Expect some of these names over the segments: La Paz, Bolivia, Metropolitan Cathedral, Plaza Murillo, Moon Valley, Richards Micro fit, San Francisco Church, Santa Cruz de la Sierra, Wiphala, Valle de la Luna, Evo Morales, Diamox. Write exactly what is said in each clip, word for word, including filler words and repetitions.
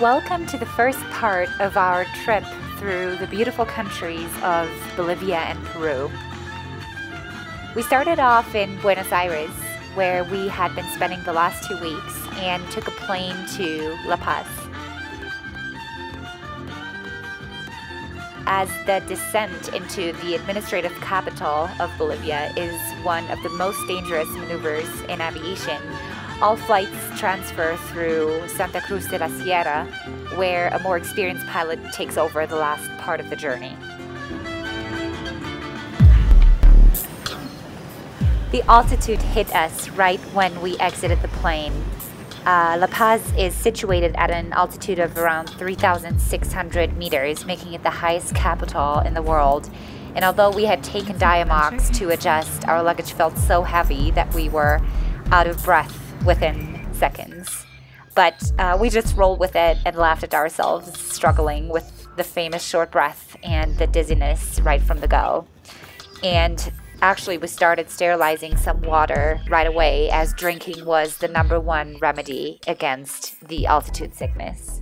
Welcome to the first part of our trip through the beautiful countries of Bolivia and Peru. We started off in Buenos Aires, where we had been spending the last two weeks, and took a plane to La Paz. As the descent into the administrative capital of Bolivia is one of the most dangerous maneuvers in aviation, all flights transfer through Santa Cruz de la Sierra, where a more experienced pilot takes over the last part of the journey. The altitude hit us right when we exited the plane. Uh, La Paz is situated at an altitude of around three thousand six hundred meters, making it the highest capital in the world. And although we had taken Diamox to adjust, our luggage felt so heavy that we were out of breath within seconds, but uh, we just rolled with it and laughed at ourselves, struggling with the famous short breath and the dizziness right from the go. And actually, we started sterilizing some water right away, as drinking was the number one remedy against the altitude sickness.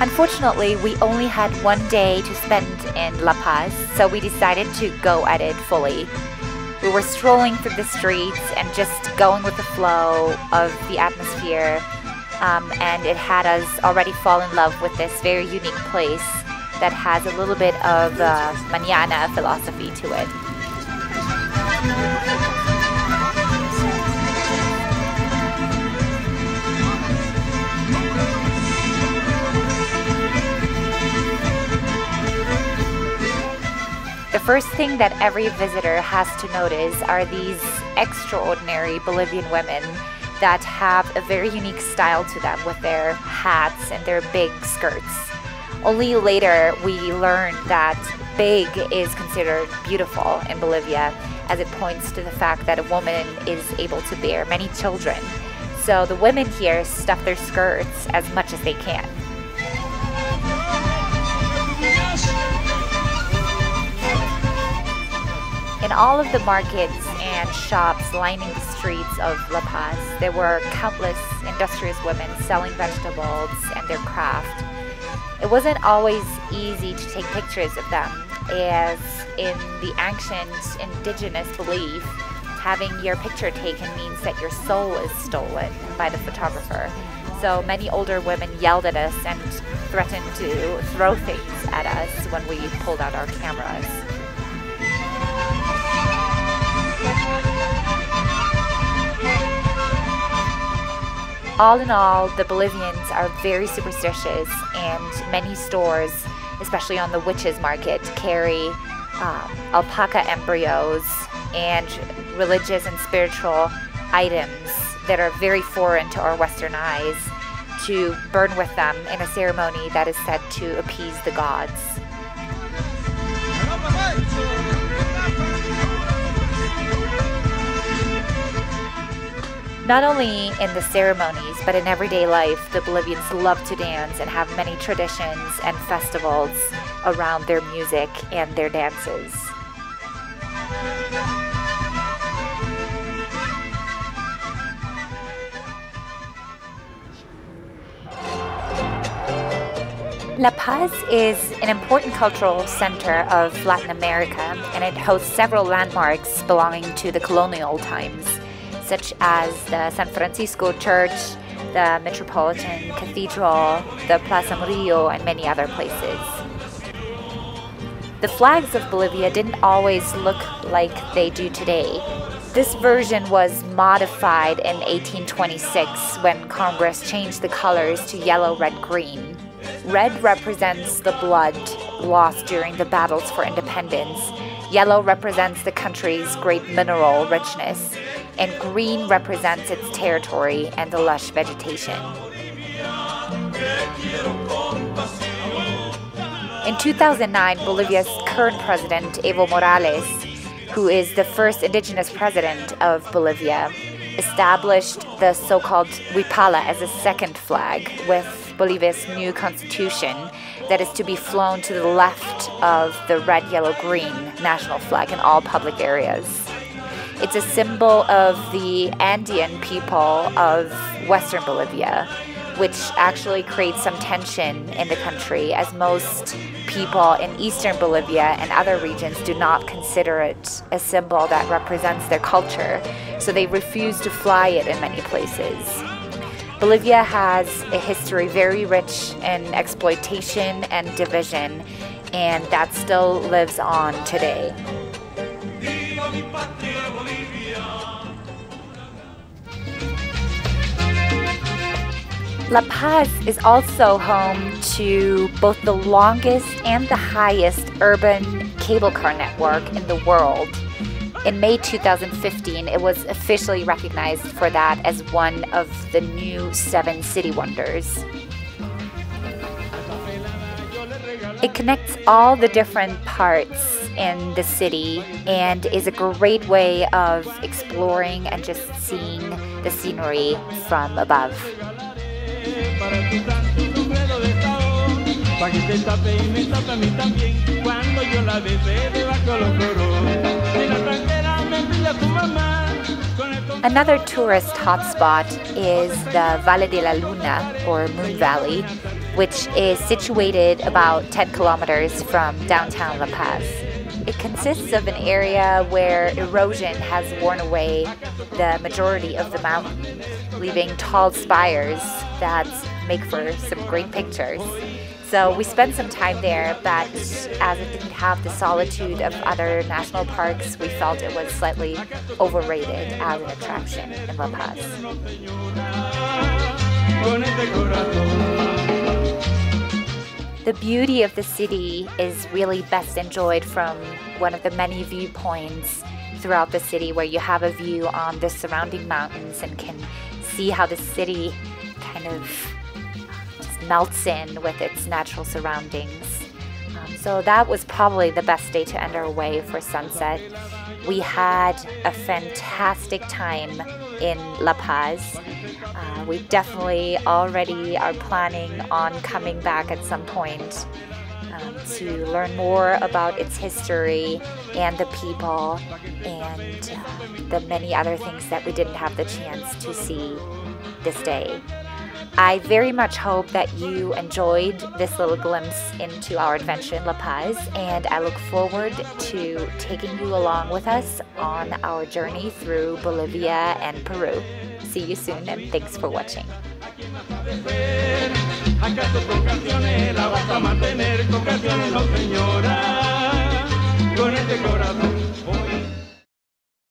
Unfortunately, we only had one day to spend in La Paz, so we decided to go at it fully. We were strolling through the streets and just going with the flow of the atmosphere, um, and it had us already fall in love with this very unique place that has a little bit of uh, mañana philosophy to it. The first thing that every visitor has to notice are these extraordinary Bolivian women that have a very unique style to them with their hats and their big skirts. Only later we learned that big is considered beautiful in Bolivia, as it points to the fact that a woman is able to bear many children. So the women here stuff their skirts as much as they can. In all of the markets and shops lining the streets of La Paz, there were countless industrious women selling vegetables and their craft. It wasn't always easy to take pictures of them, as in the ancient indigenous belief, having your picture taken means that your soul is stolen by the photographer. So many older women yelled at us and threatened to throw things at us when we pulled out our cameras. All in all, the Bolivians are very superstitious, and many stores, especially on the witches market, carry um, alpaca embryos and religious and spiritual items that are very foreign to our Western eyes to burn with them in a ceremony that is said to appease the gods. Not only in the ceremonies, but in everyday life, the Bolivians love to dance and have many traditions and festivals around their music and their dances. La Paz is an important cultural center of Latin America, and it hosts several landmarks belonging to the colonial times, such as the San Francisco Church, the Metropolitan Cathedral, the Plaza Murillo, and many other places. The flags of Bolivia didn't always look like they do today. This version was modified in eighteen twenty-six when Congress changed the colors to yellow, red, green. Red represents the blood lost during the battles for independence. Yellow represents the country's great mineral richness, and green represents its territory and the lush vegetation. In two thousand nine, Bolivia's current president, Evo Morales, who is the first indigenous president of Bolivia, established the so-called Wiphala as a second flag with Bolivia's new constitution that is to be flown to the left of the red, yellow, green national flag in all public areas. It's a symbol of the Andean people of Western Bolivia, which actually creates some tension in the country, as most people in Eastern Bolivia and other regions do not consider it a symbol that represents their culture, so they refuse to fly it in many places. Bolivia has a history very rich in exploitation and division, and that still lives on today. La Paz is also home to both the longest and the highest urban cable car network in the world. In May two thousand fifteen, it was officially recognized for that as one of the new seven city wonders. It connects all the different parts in the city and is a great way of exploring and just seeing the scenery from above. Another tourist hotspot is the Valle de la Luna, or Moon Valley, which is situated about ten kilometers from downtown La Paz. It consists of an area where erosion has worn away the majority of the mountain, leaving tall spires that make for some great pictures. So we spent some time there, but as it didn't have the solitude of other national parks, we felt it was slightly overrated as an attraction in La Paz. The beauty of the city is really best enjoyed from one of the many viewpoints throughout the city, where you have a view on the surrounding mountains and can see how the city kind of just melts in with its natural surroundings. Um, so that was probably the best day to end our way for sunset. We had a fantastic time in La Paz. Uh, we definitely already are planning on coming back at some point um, to learn more about its history and the people and uh, the many other things that we didn't have the chance to see this day. I very much hope that you enjoyed this little glimpse into our adventure in La Paz, and I look forward to taking you along with us on our journey through Bolivia and Peru. See you soon, and thanks for watching.